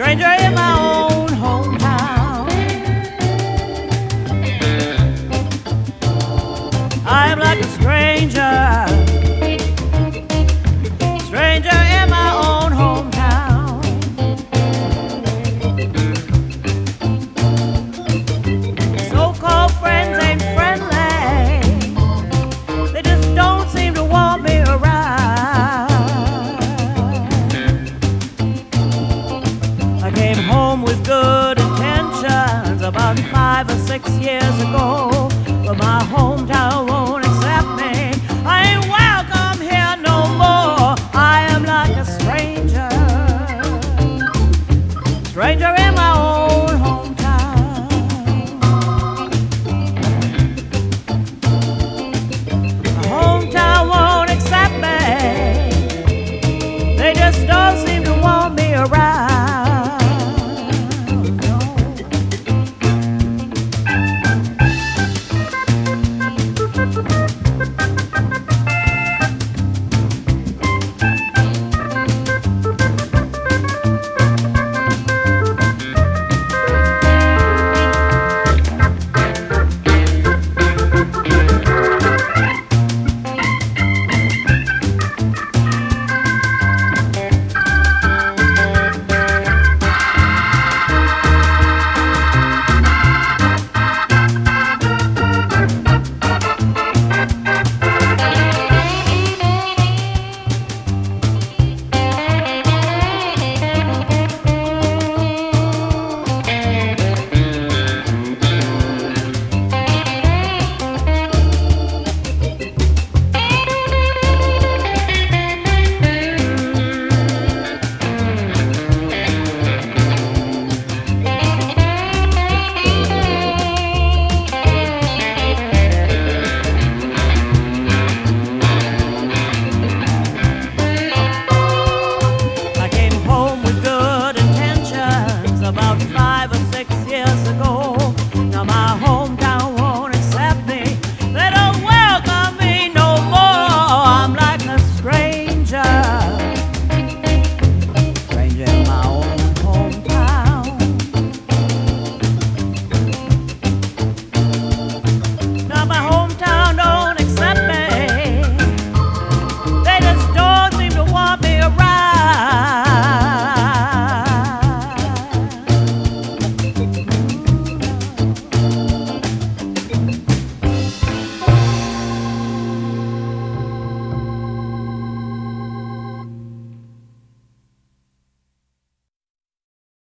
stranger in my own hometown. I am like a stranger, stranger in my own hometown. So-called friends ain't friendly, they just don't seem to want me around. Good intentions about 5 or 6 years ago, but my hometown won't accept me. I ain't welcome here no more. I am like a stranger, stranger in my own.